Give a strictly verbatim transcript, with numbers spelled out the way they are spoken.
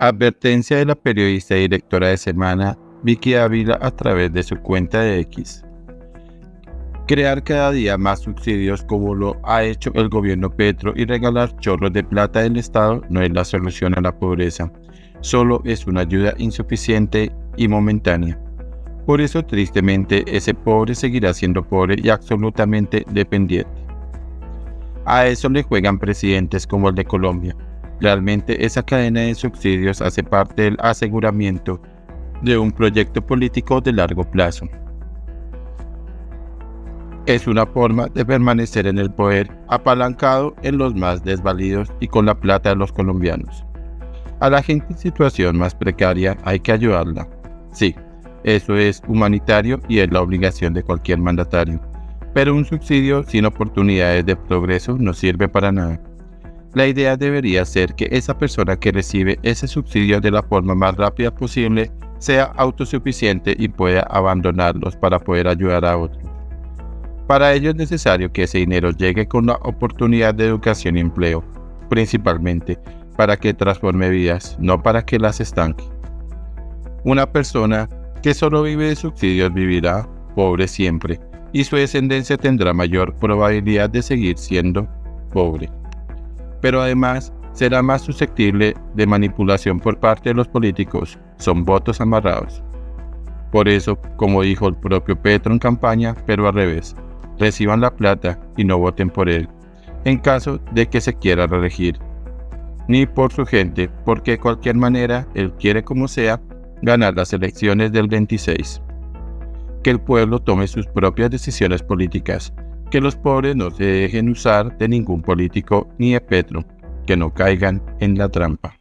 Advertencia de la periodista y directora de Semana, Vicky Dávila, a través de su cuenta de X. Crear cada día más subsidios como lo ha hecho el gobierno Petro y regalar chorros de plata del Estado no es la solución a la pobreza, solo es una ayuda insuficiente y momentánea. Por eso, tristemente, ese pobre seguirá siendo pobre y absolutamente dependiente. A eso le juegan presidentes como el de Colombia. Realmente esa cadena de subsidios hace parte del aseguramiento de un proyecto político de largo plazo. Es una forma de permanecer en el poder, apalancado en los más desvalidos y con la plata de los colombianos. A la gente en situación más precaria hay que ayudarla. Sí, eso es humanitario y es la obligación de cualquier mandatario. Pero un subsidio sin oportunidades de progreso no sirve para nada. La idea debería ser que esa persona que recibe ese subsidio de la forma más rápida posible sea autosuficiente y pueda abandonarlos para poder ayudar a otros. Para ello es necesario que ese dinero llegue con la oportunidad de educación y empleo, principalmente para que transforme vidas, no para que las estanque. Una persona que solo vive de subsidios vivirá pobre siempre y su descendencia tendrá mayor probabilidad de seguir siendo pobre. Pero además será más susceptible de manipulación por parte de los políticos, son votos amarrados. Por eso, como dijo el propio Petro en campaña, pero al revés. Reciban la plata y no voten por él, en caso de que se quiera reelegir, ni por su gente, porque de cualquier manera él quiere como sea ganar las elecciones del veintiséis. Que el pueblo tome sus propias decisiones políticas, que los pobres no se dejen usar de ningún político ni de Petro, que no caigan en la trampa.